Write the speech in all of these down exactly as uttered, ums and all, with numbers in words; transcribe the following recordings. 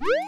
Woo!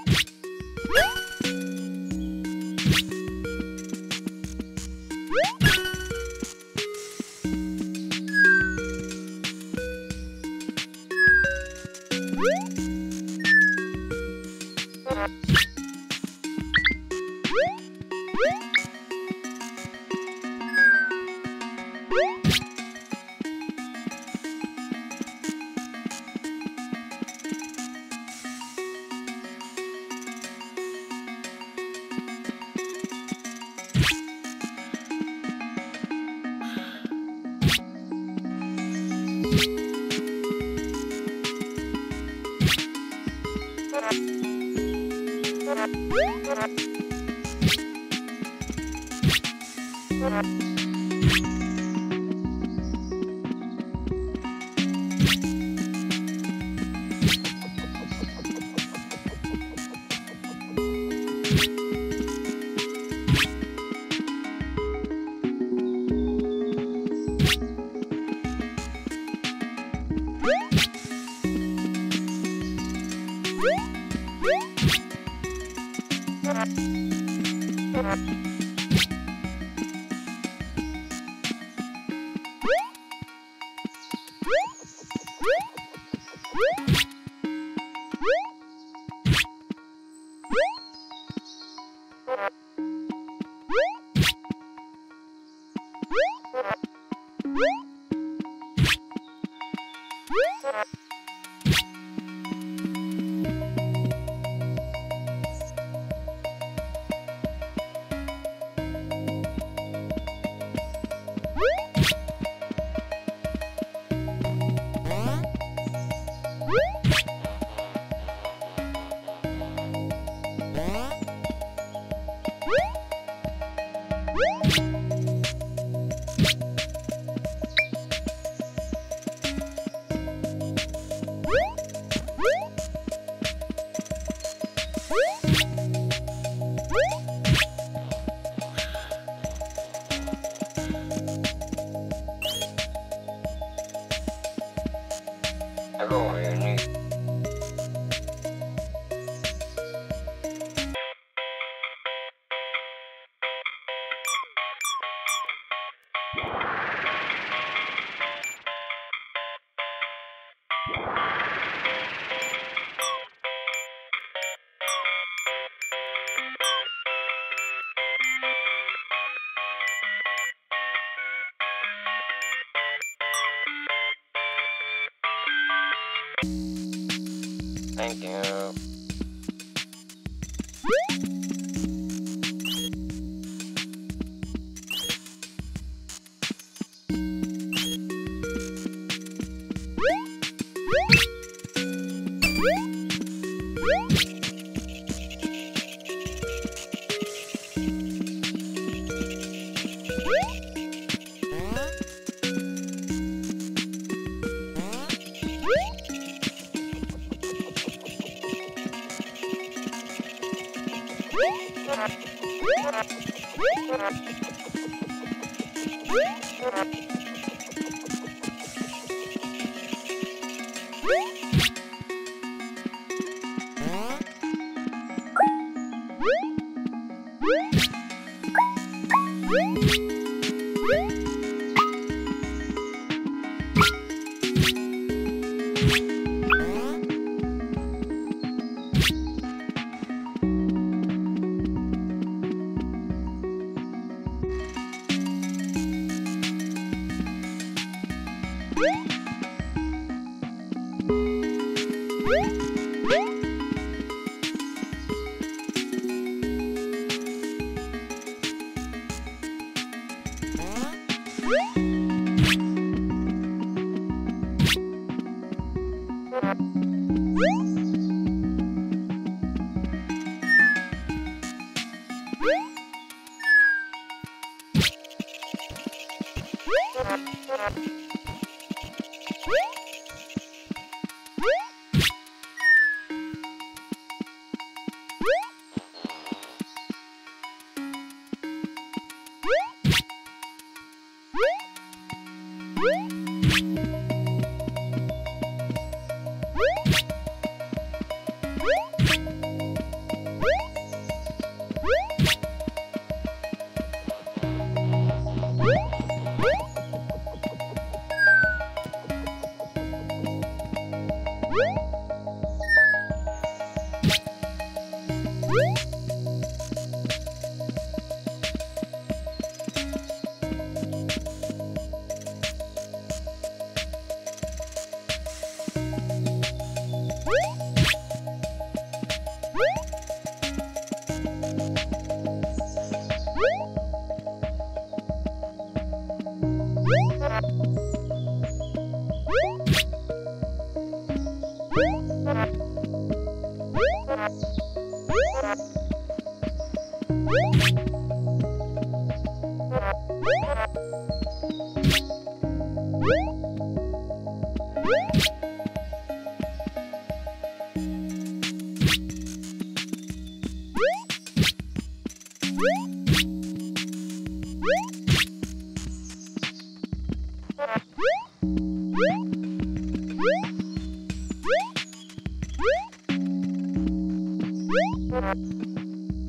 Thank you.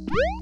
Woo!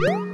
Woo!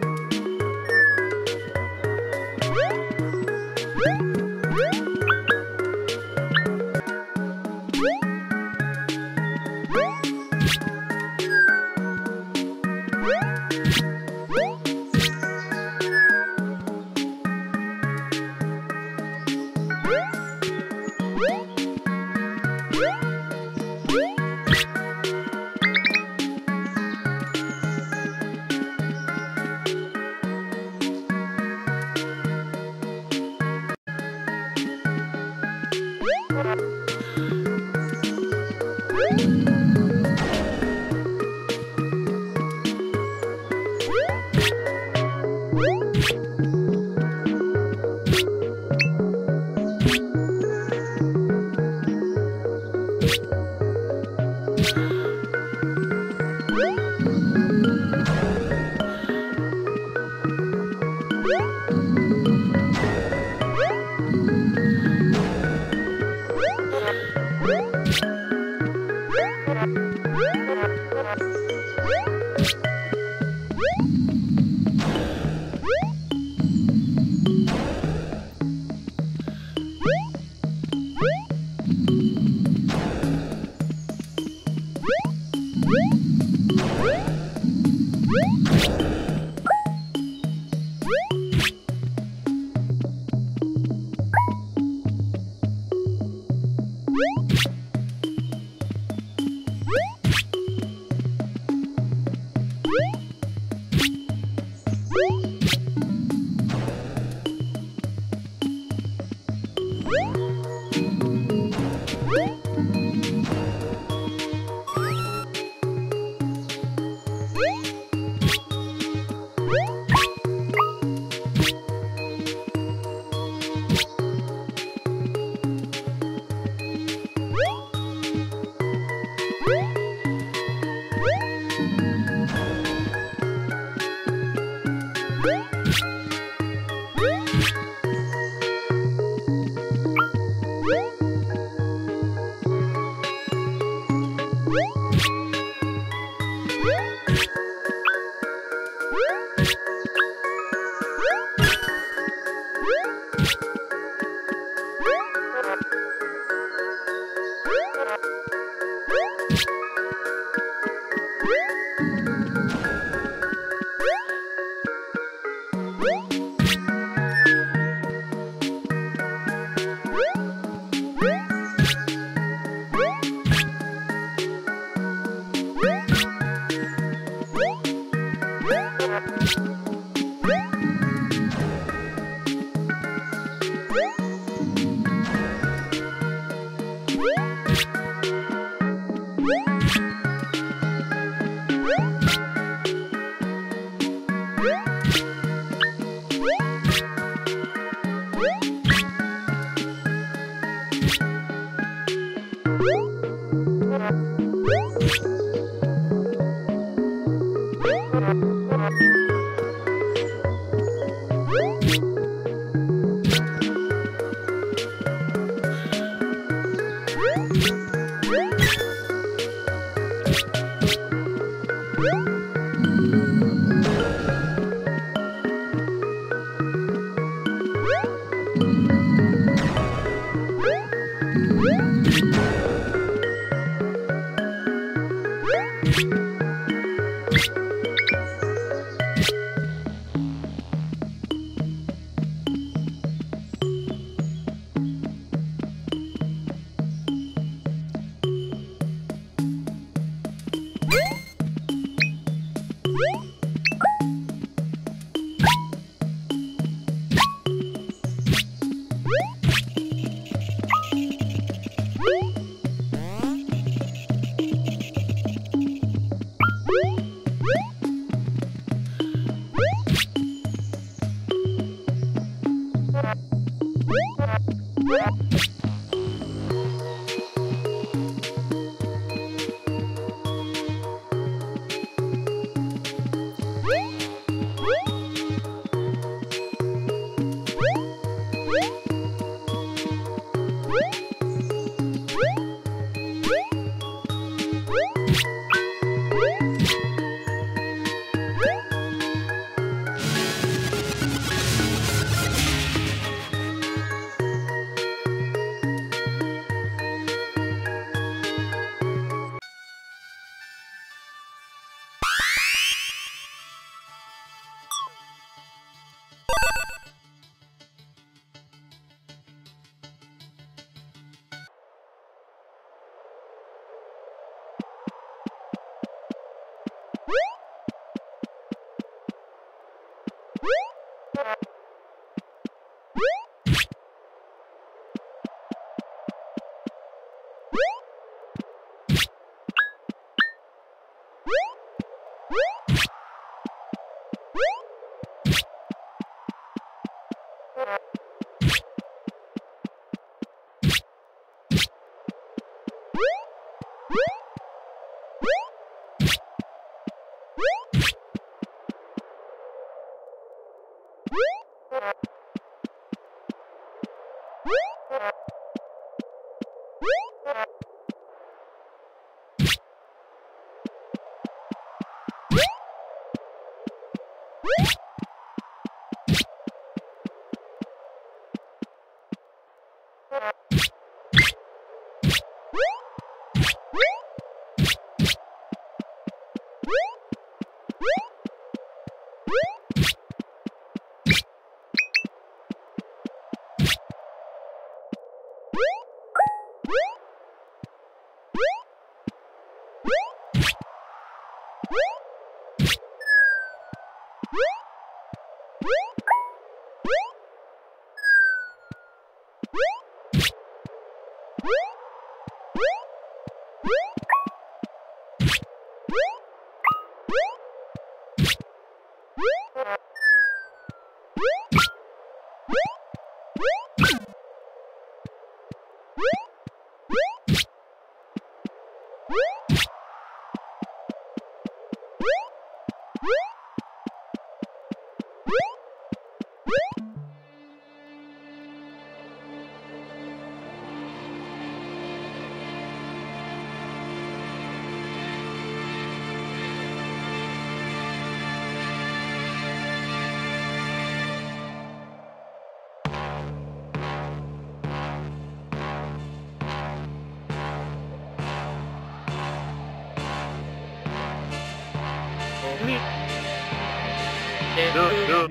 No, no, no,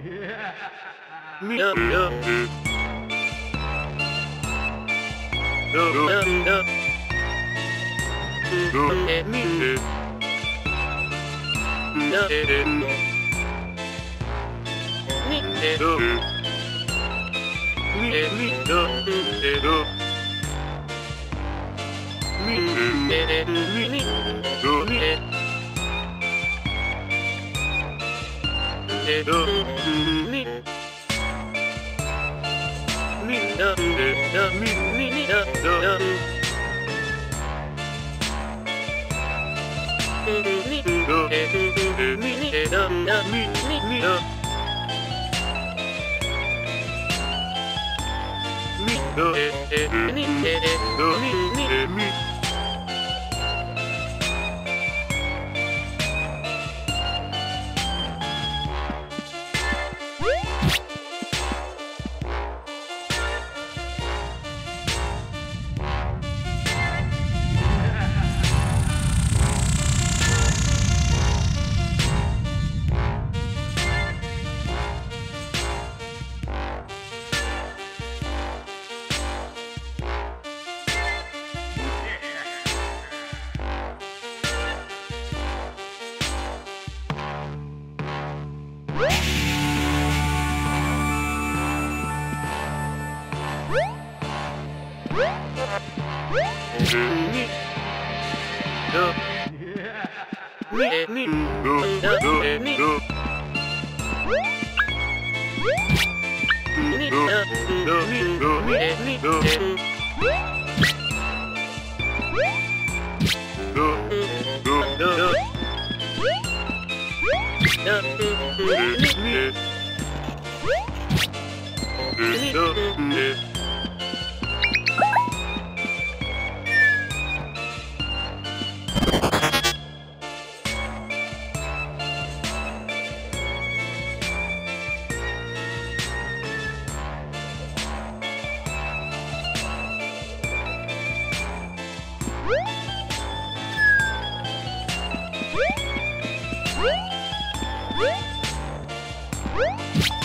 no, no, no, no, no, no, no, no, what?